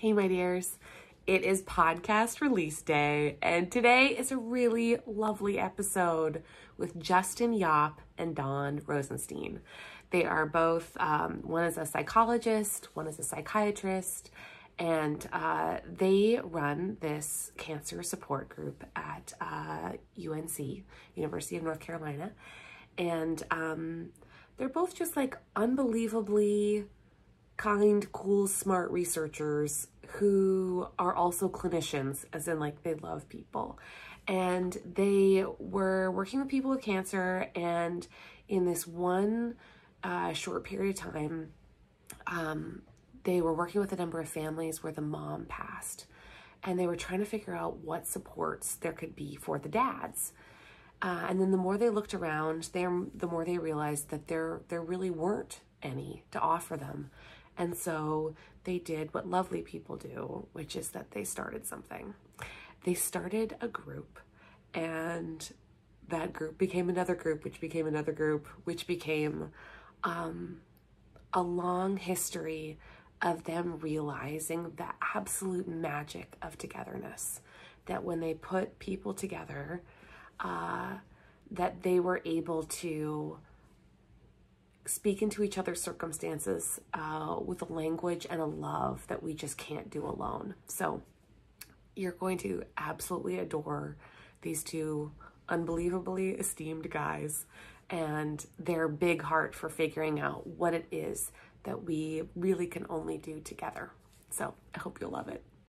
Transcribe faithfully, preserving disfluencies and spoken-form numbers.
Hey, my dears. It is podcast release day, and today is a really lovely episode with Justin Yopp and Don Rosenstein. They are both, um, one is a psychologist, one is a psychiatrist, and uh, they run this cancer support group at uh, U N C, University of North Carolina, and um, they're both just like unbelievably kind, cool, smart researchers who are also clinicians, as in like they love people. And they were working with people with cancer, and in this one uh, short period of time, um, they were working with a number of families where the mom passed, and they were trying to figure out what supports there could be for the dads. Uh, and then the more they looked around, they, the more they realized that there, there really weren't any to offer them. And so they did what lovely people do, which is that they started something. They started a group, and that group became another group, which became another group, which became um, a long history of them realizing the absolute magic of togetherness, that when they put people together, uh, that they were able to speak into each other's circumstances uh, with a language and a love that we just can't do alone. So you're going to absolutely adore these two unbelievably esteemed guys and their big heart for figuring out what it is that we really can only do together. So I hope you'll love it.